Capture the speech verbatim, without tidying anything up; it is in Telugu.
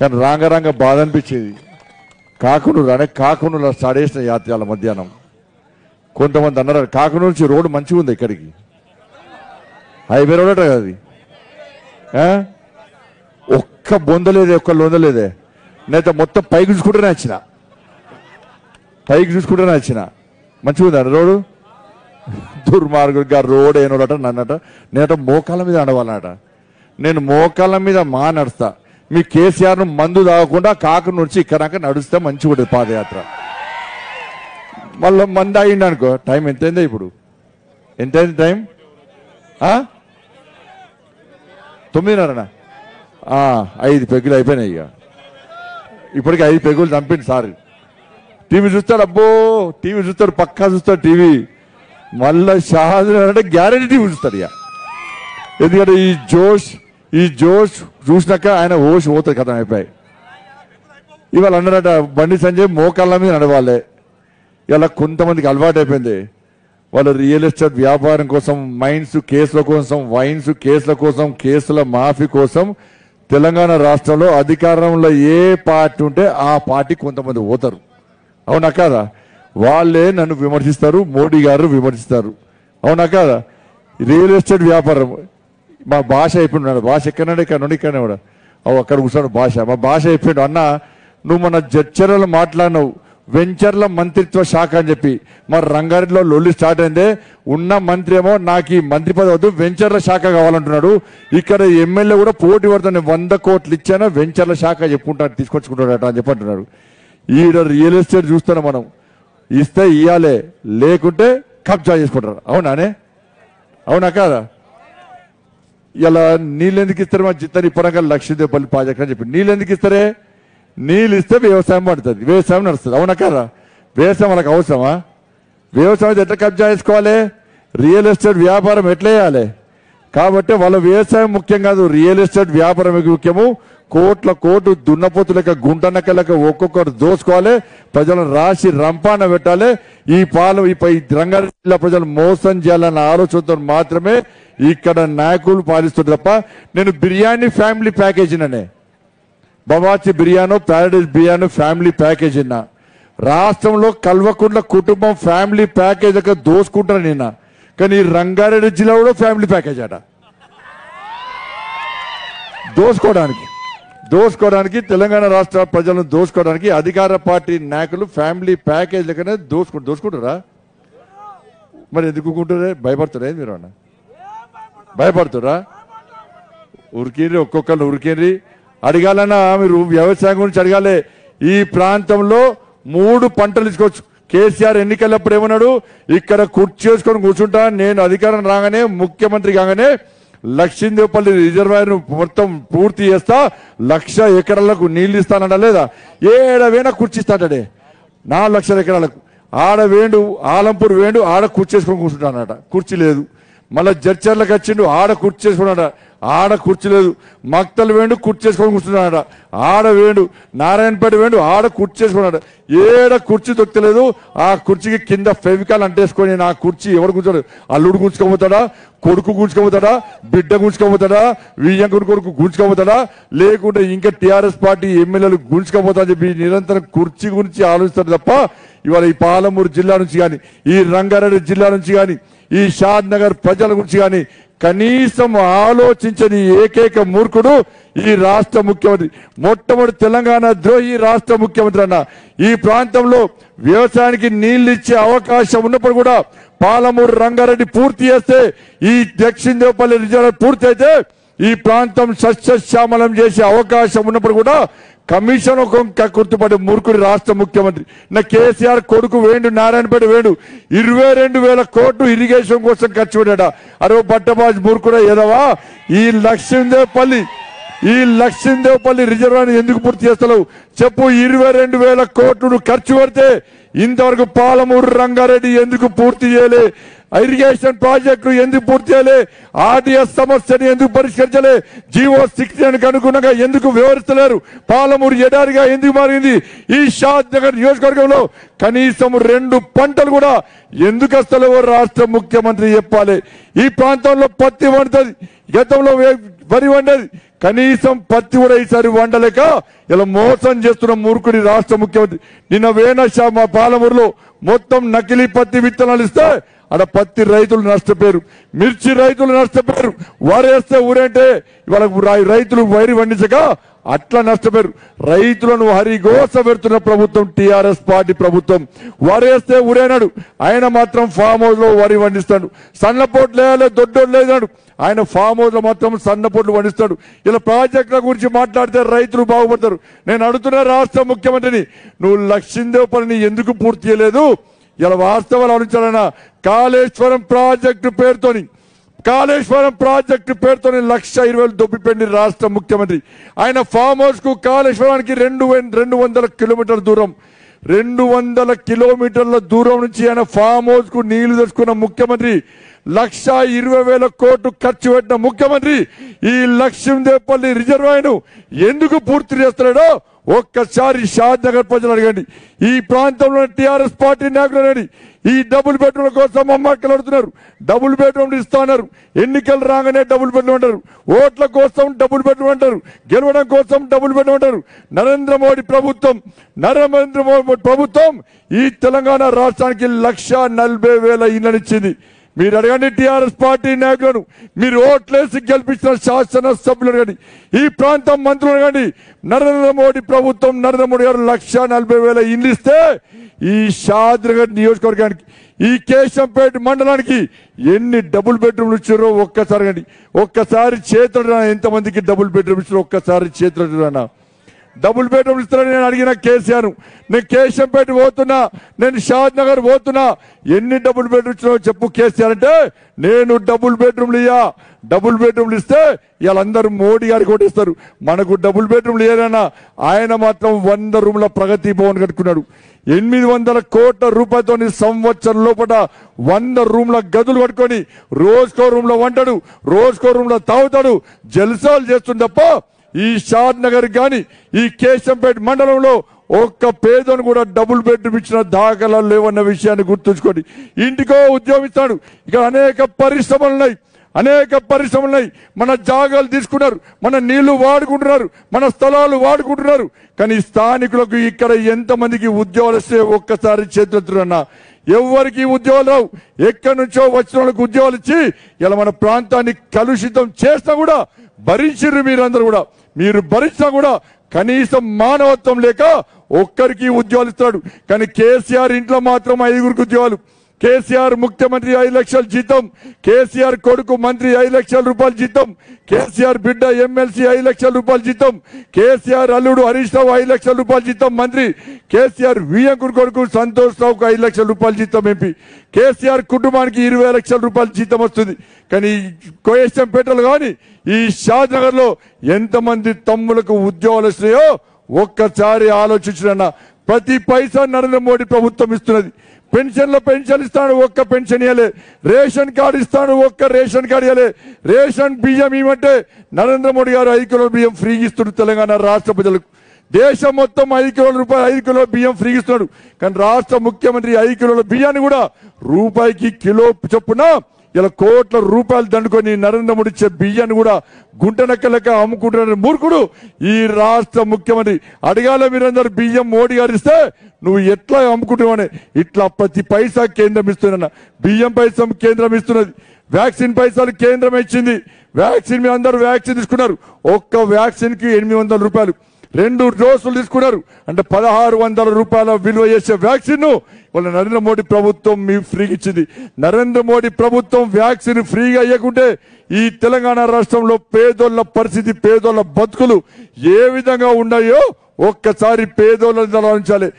కానీ రాంగరంగ బాధ అనిపించేది. కాకునూరు అనే కాకునూరులో సాడేసిన యాత్రల మధ్యాహ్నం కొంతమంది అన్నారు కాకునూరు నుంచి రోడ్డు మంచిగా ఉంది ఇక్కడికి, హైవే రోడ్ అట కదా అది, ఒక్క బొందలేదే ఒక్క లొందలేదే. నేనైతే మొత్తం పైకి చూసుకుంటూనే వచ్చిన, పైకి చూసుకుంటూనే వచ్చిన మంచిగా ఉంది అన్న రోడ్డు. దుర్మార్గుడు గారు రోడ్ అయినోడట నన్నట, నేనట మోకాళ్ళ మీద నడవాలన్నట. నేను మోకాళ్ళ మీద మా నడుస్తా, మీ కేసీఆర్ను మందు తాగకుండా కాకునూరు నుంచి ఇక్కడక నడుస్తే మంచిగా ఉంటుంది పాదయాత్ర. మళ్ళీ మంది అయ్యిండు అనుకో, టైం ఎంతైందో ఇప్పుడు, ఎంతైంది టైం? తొమ్మిదిన్నరనా? ఐదు పెగ్గులు అయిపోయినాయి, ఇక ఇప్పటికి ఐదు పెగ్గులు చంపింది సార్. టీవీ చూస్తాడు, అబ్బో టీవీ చూస్తాడు, పక్కా చూస్తాడు టీవీ. మళ్ళీ షాజీ అంటే గ్యారెంటీ టీవీ చూస్తాడు. ఇక ఎందుకంటే ఈ జోష్ ఈ జోష్ చూసినాక ఆయన హోష్ పోతుంది కదా, అయిపోయాయి. ఇవాళ అన్నారట బండి సంజయ్ మోకాళ్ళ మీద నడవాలి. ఇలా కొంతమందికి అలవాటు అయిపోయింది, వాళ్ళు రియల్ ఎస్టేట్ వ్యాపారం కోసం, మైన్స్ కేసుల కోసం, వైన్స్ కేసుల కోసం, కేసుల మాఫీ కోసం తెలంగాణ రాష్ట్రంలో అధికారంలో ఏ పార్టీ ఉంటే ఆ పార్టీ కొంతమంది పోతారు. అవునా కాదా? వాళ్ళే నన్ను విమర్శిస్తారు, మోడీ గారు విమర్శిస్తారు. అవునా కాదా? రియల్ ఎస్టేట్ వ్యాపారం మా భాష అయిపోయినాడు, భాష ఎక్కడన్నాడు, ఇక్కడ నుండి ఇక్కడనే కూడా అక్కడ కూర్చున్నాడు భాష, మా భాష అయిపోయాడు. అన్న నువ్వు మన జడ్చర్లు మాట్లాడినావు వెంచర్ల మంత్రిత్వ శాఖ అని చెప్పి, మరి రంగారెడ్డిలో లొల్లి స్టార్ట్ అయిందే. ఉన్న మంత్రి ఏమో నాకు ఈ మంత్రి పదవి వద్దు వెంచర్ల శాఖ కావాలంటున్నాడు. ఇక్కడ ఎమ్మెల్యే కూడా పోటీ పడుతుంది, వంద కోట్లు ఇచ్చానా వెంచర్ల శాఖ చెప్పుకుంటాను తీసుకొచ్చుకుంటాడట అని చెప్పి అంటున్నాడు. ఈడ రియల్ ఎస్టేట్ చూస్తాను, మనం ఇస్తే ఇవ్వాలి లేకుంటే కబ్జా చేసుకుంటారు. అవునానే? అవునా కాదా? ఇలా నీళ్ళు ఎందుకు ఇస్తారు? మా జిత్తని ఇప్పటిక లక్షదేపల్లి ప్రాజెక్ట్ అని చెప్పి నీళ్ళు ఎందుకు ఇస్తారే? నీళ్ళు ఇస్తే వ్యవసాయం పడుతుంది, వ్యవసాయం నడుస్తుంది. అవునా కదా? వ్యవసాయం వాళ్ళకి అవసరమా? వ్యవసాయం అయితే ఎట్లా కబ్జా చేసుకోవాలి? రియల్ ఎస్టేట్ వ్యాపారం ఎట్లా వేయాలి? కాబట్టి వాళ్ళ వ్యవసాయం ముఖ్యం కాదు, రియల్ ఎస్టేట్ వ్యాపారం ముఖ్యము. కోట్ల కోట్లు దున్నపోతు లెక్క గుంటనక్క లెక్క ఒక్కొక్కరు దోసుకోవాలి, ప్రజలను రాసి రంపాన పెట్టాలి. ఈ పాలు ఈ రంగారెడ్డి జిల్లా ప్రజలు మోసం చేయాలన్న ఆలోచనతో మాత్రమే ఇక్కడ నాయకులు పాలిస్తుంది తప్ప. నేను బిర్యానీ ఫ్యామిలీ ప్యాకేజ్ అనే బవాచి బిర్యానో ప్యారడైజ్ బిర్యానో ఫ్యామిలీ ప్యాకేజ్ నిన్న రాష్ట్రంలో కల్వకుంట్ల కుటుంబం ఫ్యామిలీ ప్యాకేజ్ అక్కడ దోసుకుంటాను నిన్న. కానీ రంగారెడ్డి జిల్లా కూడా ఫ్యామిలీ ప్యాకేజ్ అట దోసుకోవడానికి, దోసుకోవడానికి తెలంగాణ రాష్ట్ర ప్రజలను దోసుకోవడానికి అధికార పార్టీ నాయకులు ఫ్యామిలీ ప్యాకేజ్ లెక్కనే దోసుకు దోసుకుంటారా? మరి ఎందుకుంటారే? భయపడుతురా మీరు అన్న? భయపడుతురా? ఉరికిండ్రి, ఒక్కొక్కరు ఉరికిండ్రి. అడగాలన్నా మీరు వ్యవసాయం గురించి అడగాలి. ఈ ప్రాంతంలో మూడు పంటలు తీసుకోవచ్చు. కేసీఆర్ ఎన్నికలప్పుడు ఏమన్నాడు? ఇక్కడ కుర్చీ చేసుకొని కూర్చుంటా, నేను అధికారం రాగానే ముఖ్యమంత్రి కాగానే లక్షిందేవపల్లి రిజర్వాయర్ను మొత్తం పూర్తి చేస్తా, లక్ష ఎకరాలకు నీళ్లు ఇస్తానంట. లేదా ఏడవేనా కుర్చీ ఇస్తాడే, నాలుగు లక్షల ఎకరాలకు. ఆడ వేండు ఆలంపూర్ వేండు ఆడ కుర్చీ చేసుకొని కూర్చుంటానట, కుర్చీ లేదు. మళ్ళీ జడ్చర్లకు వచ్చిండు, ఆడ కుర్చీ చేసుకున్నాడ, ఆడ కుర్చీ లేదు. మక్తలు వేండు కుర్చీ చేసుకొని కూర్చున్నాడ, ఆడ వేండు. నారాయణపేట వేండు ఆడ కుర్చీ చేసుకున్నాడు, ఏడ కుర్చీ దొక్కలేదు. ఆ కుర్చీకి కింద ఫెవికాల్ అంటేసుకొని నా కుర్చీ ఎవరు కూర్చోడు? అల్లుడు గుంచుకోబోతాడా? కొడుకు గుంచుకోబోతాడా? బిడ్డ గుంచుకోబోతాడా? వియ్యంకుడు కొడుకు గుంచుకోబోతాడా? లేకుంటే ఇంకా టీఆర్ఎస్ పార్టీ ఎమ్మెల్యేలు గుంచుకోబోతా అని చెప్పి నిరంతరం కుర్చీ గురించి ఆలోచిస్తారు తప్ప. ఇవాళ ఈ పాలమూరు జిల్లా నుంచి కానీ, ఈ రంగారెడ్డి జిల్లా నుంచి కానీ, ఈ షాద్ నగర్ ప్రజల గురించి కానీ కనీసం ఆలోచించని ఏకైక మూర్ఖుడు ఈ రాష్ట్ర ముఖ్యమంత్రి, మొట్టమొదటి తెలంగాణ ద్రోహి రాష్ట్ర ముఖ్యమంత్రి అన్న. ఈ ప్రాంతంలో వ్యవసాయానికి నీళ్లు ఇచ్చే అవకాశం ఉన్నప్పుడు కూడా పాలమూరు రంగారెడ్డి పూర్తి చేస్తే, ఈ దక్షిణ దేవపల్లి రిజర్వ్ పూర్తి అయితే, ఈ ప్రాంతం సస్యశ్యామలం చేసే అవకాశం ఉన్నప్పుడు కూడా కమిషన్ ఒక గుర్తుపడే మూర్ఖుడి రాష్ట్ర ముఖ్యమంత్రి నా కేసీఆర్ కొడుకు వేండు నారాయణపేట వేండు ఇరవై రెండు వేల కోట్లు ఇరిగేషన్ కోసం ఖర్చు పెట్టాడా? అరే బట్టబాజ్ మూర్ఖుడా ఏదవా, ఈ లక్ష్మీదేవపల్లి ఈ లక్ష్మీదేవపల్లి రిజర్వాయర్ ఎందుకు పూర్తి చేస్తలేవు చెప్పు? ఇరవై రెండు వేల కోట్లు ఖర్చు పెడితే ఇంతవరకు పాలమూరు రంగారెడ్డి ఎందుకు పూర్తి చేయలే? ఇరిగేషన్ ప్రాజెక్టులు ఎందుకు పూర్తి చేయలే? ఆర్డీఎస్ సమస్యని ఎందుకు పరిష్కరించలే? జీవో సిక్స్టీన్ అనుగుణంగా ఎందుకు వివరిస్తలేరు? పాలమూరు ఎడారిగా ఎందుకు మారింది? ఈ షాద్ నగర్ నియోజకవర్గంలో కనీసం రెండు పంటలు కూడా ఎందుకు వస్తలేవో రాష్ట్ర ముఖ్యమంత్రి చెప్పాలి. ఈ ప్రాంతంలో పత్తి వండుతుంది, గతంలో వరి వండేది, కనీసం పత్తి కూడా ఈసారి వండలేక ఇలా మోసం చేస్తున్న మూర్ఖుడి రాష్ట్ర ముఖ్యమంత్రి నిన్న వేణశా మా పాలమూరులో మొత్తం నకిలీ పత్తి విత్తనాలు ఇస్తే అడ పత్తి రైతులు నష్టపోయారు, మిర్చి రైతులు నష్టపోయారు, వారేస్తే ఊరేంటే ఇవాళ రైతులు వైరి వండించక అట్లా నష్టపోయారు. రైతులను హరిగోస పెడుతున్న ప్రభుత్వం టీఆర్ఎస్ పార్టీ ప్రభుత్వం. వారేస్తే ఊరేనాడు, ఆయన మాత్రం ఫామ్ హౌస్ లో వరి వండిస్తాడు. సన్నపోట్లు వేయాలి దొడ్డోడు లేదాడు, ఆయన ఫామ్ హౌస్ లో మాత్రం సన్నపోట్లు వండిస్తాడు. ఇలా ప్రాజెక్టుల గురించి మాట్లాడితే రైతులు బాగుపడతారు. నేను అడుగుతున్న రాష్ట్ర ముఖ్యమంత్రిని, నువ్వు లక్షిందేవ్ పనిని ఎందుకు పూర్తి చేయలేదు? ఇలా వాస్తవాలు ఆలోచించాలన్నా కాళేశ్వరం ప్రాజెక్టు పేరుతోని కాళేశ్వరం ప్రాజెక్టు పేరుతో లక్ష ఇరవై వేలు దొబ్బిపెండి రాష్ట్ర ముఖ్యమంత్రి. ఆయన ఫామ్ హౌస్ కు కాళేశ్వరానికి రెండు రెండు వందల కిలోమీటర్ల దూరం రెండు వందల కిలోమీటర్ల దూరం నుంచి ఆయన ఫామ్ హౌస్ కు నీళ్లు తెచ్చుకున్న ముఖ్యమంత్రి, లక్ష ఇరవై వేల కోట్లు ఖర్చు పెట్టిన ముఖ్యమంత్రి ఈ లక్ష్మీదేవపల్లి రిజర్వాయర్ ఎందుకు పూర్తి చేస్తున్నాడో ఒక్కసారి షాద్ నగర్ ప్రజలు అడగండి. ఈ ప్రాంతంలో టీఆర్ఎస్ పార్టీ నాయకులు అనండి, ఈ డబుల్ బెడ్రూమ్ల కోసం అమ్మకలు అడుగుతున్నారు, డబుల్ బెడ్రూమ్లు ఇస్తా ఉన్నారు. ఎన్నికలు రాగానే డబుల్ బెడ్రూమ్ అంటారు, ఓట్ల కోసం డబుల్ బెడ్రూమ్ అంటారు, గెలవడం కోసం డబుల్ బెడ్రూమ్ అంటారు. నరేంద్ర మోడీ ప్రభుత్వం నరేంద్ర మోడీ ప్రభుత్వం ఈ తెలంగాణ రాష్ట్రానికి లక్ష నలభై వేల ఇళ్లను ఇచ్చింది. మీరు అడగండి టీఆర్ఎస్ పార్టీ నాయకులను, మీరు ఓట్లేసి గెలిపించిన శాసనసభ్యులు అడగండి, ఈ ప్రాంతం మంత్రులు అడగండి. నరేంద్ర మోడీ ప్రభుత్వం నరేంద్ర మోడీ గారు లక్ష నలభై వేల ఇండ్లు ఇస్తే ఈ షాద్నగర్ నియోజకవర్గానికి ఈ కేశంపేట మండలానికి ఎన్ని డబుల్ బెడ్రూమ్లు ఇచ్చారో ఒక్కసారి అడగండి. ఒక్కసారి చేతులు ఎంతమందికి డబుల్ బెడ్రూమ్ ఇచ్చారో ఒక్కసారి చేతులనా. డబుల్ బెడ్రూమ్ ఇస్తారని నేను అడిగిన కేసీఆర్, నేను కేశంపేట పోతున్నా, నేను షాద్ నగర్ పోతున్నా, ఎన్ని డబుల్ బెడ్రూమ్ ఇచ్చినా చెప్పు కేసీఆర్ అంటే, నేను డబుల్ బెడ్రూమ్లు ఇయ్యా, డబుల్ బెడ్రూమ్లు ఇస్తే వీళ్ళందరూ మోడీ గారికి ఓటేస్తారు. మనకు డబుల్ బెడ్రూమ్లు ఇయ్యారన్నా ఆయన మాత్రం వంద రూమ్ల ప్రగతి భవన్ కట్టుకున్నాడు. ఎనిమిది వందల కోట్ల రూపాయలతో సంవత్సరం లోపల వంద రూమ్ల గదులు కట్టుకొని రోజుకో రూమ్లో వంటాడు, రోజుకో రూమ్లో తాగుతాడు, జల్సాలు చేస్తుంది తప్ప ఈ షాద్ నగర్ కానీ ఈ కేశంపేట మండలంలో ఒక్క పేదను కూడా డబుల్ బెడ్రూమ్ ఇచ్చిన దాఖలాలు లేవన్న విషయాన్ని గుర్తుంచుకోండి. ఇంటికో ఉద్యోగిస్తాడు. ఇక అనేక పరిశ్రమలు ఉన్నాయి, అనేక పరిశ్రమలు ఉన్నాయి. మన జాగాలు తీసుకున్నారు, మన నీళ్లు వాడుకుంటున్నారు, మన స్థలాలు వాడుకుంటున్నారు. కానీ స్థానికులకు ఇక్కడ ఎంతమందికి ఉద్యోగాలు వస్తే ఒక్కసారి చేతులెత్తురన్నా. ఎవరికి ఉద్యోగాలు రావు, ఎక్కడి నుంచో వచ్చిన వాళ్ళకి ఉద్యోగాలు ఇచ్చి ఇలా మన ప్రాంతాన్ని కలుషితం చేస్తా కూడా భరించారు మీరందరూ కూడా. మీరు భరించినా కూడా కనీసం మానవత్వం లేక ఒక్కరికి ఉద్యోగాలు ఇస్తాడు. కానీ కేసీఆర్ ఇంట్లో మాత్రం ఐదుగురికి ఉద్యోగాలు. కేసీఆర్ ముఖ్యమంత్రి ఐదు లక్షల జీతం, కేసీఆర్ కొడుకు మంత్రి ఐదు లక్షల రూపాయల జీతం, కేసీఆర్ బిడ్డ ఎమ్మెల్సీ ఐదు లక్షల రూపాయల జీతం, కేసీఆర్ అల్లుడు హరీష్ రావు ఐదు లక్షల రూపాయల జీతం మంత్రి, కేసీఆర్ వియంకుడు కొడుకు సంతోష్ రావుకు ఐదు లక్షల రూపాయల జీతం ఎంపీ, కేసీఆర్ కుటుంబానికి ఇరవై లక్షల రూపాయల జీతం వస్తుంది. కానీ కోయంపేటలో కానీ ఈ షాద్ నగర్ లో ఎంతమంది తమ్ములకు ఉద్యోగాలు వస్తున్నాయో ఒక్కసారి ఆలోచించిన. ప్రతి పైసా నరేంద్ర మోడీ ప్రభుత్వం ఇస్తున్నది. పెన్షన్లో పెన్షన్ ఇస్తాడు, ఒక్క పెన్షన్ ఇవ్వలే. రేషన్ కార్డు ఇస్తాడు, ఒక్క రేషన్ కార్డు ఇవ్వలే. రేషన్ బియ్యం ఇవ్వమంటే నరేంద్ర మోడీ గారు ఐదు కిలోల బియ్యం ఫ్రీగా ఇస్తుడు తెలంగాణ రాష్ట్ర ప్రజలకు. దేశం మొత్తం ఐదు కిలోల రూపాయలు ఐదు కిలోల బియ్యం ఫ్రీగా ఇస్తున్నాడు. కానీ రాష్ట్ర ముఖ్యమంత్రి ఐదు కిలోల బియ్యాన్ని కూడా రూపాయికి కిలో చొప్పున ఇలా కోట్ల రూపాయలు దండుకొని నరేంద్ర మోడీ ఇచ్చే బియ్యాన్ని కూడా గుంటనక్క లెక్క అమ్ముకుంటున్న మూర్ఖుడు ఈ రాష్ట్ర ముఖ్యమంత్రి. అడగాల మీరందరూ బియ్యం మోడీ గారు ఇస్తే నువ్వు ఎట్లా అమ్ముకుంటున్నావని. ఇట్లా ప్రతి పైసా కేంద్రం ఇస్తున్నా. బియ్యం పైసా కేంద్రం ఇస్తున్నది, వ్యాక్సిన్ పైసలు కేంద్రం ఇచ్చింది. వ్యాక్సిన్ మీద అందరూ వ్యాక్సిన్ తీసుకున్నారు, ఒక్క వ్యాక్సిన్ కి ఎనిమిది వందల రూపాయలు రెండు డోసులు తీసుకున్నారు అంటే పదహారు వందల రూపాయల విలువ చేసే వ్యాక్సిన్ ను వాళ్ళ నరేంద్ర మోడీ ప్రభుత్వం మీ ఫ్రీగా ఇచ్చింది. నరేంద్ర మోడీ ప్రభుత్వం వ్యాక్సిన్ ఫ్రీగా ఇవ్వకుంటే ఈ తెలంగాణ రాష్ట్రంలో పేదోళ్ల పరిస్థితి, పేదోళ్ల బతుకులు ఏ విధంగా ఉన్నాయో ఒక్కసారి పేదోళ్ళని ఆలోచించాలి.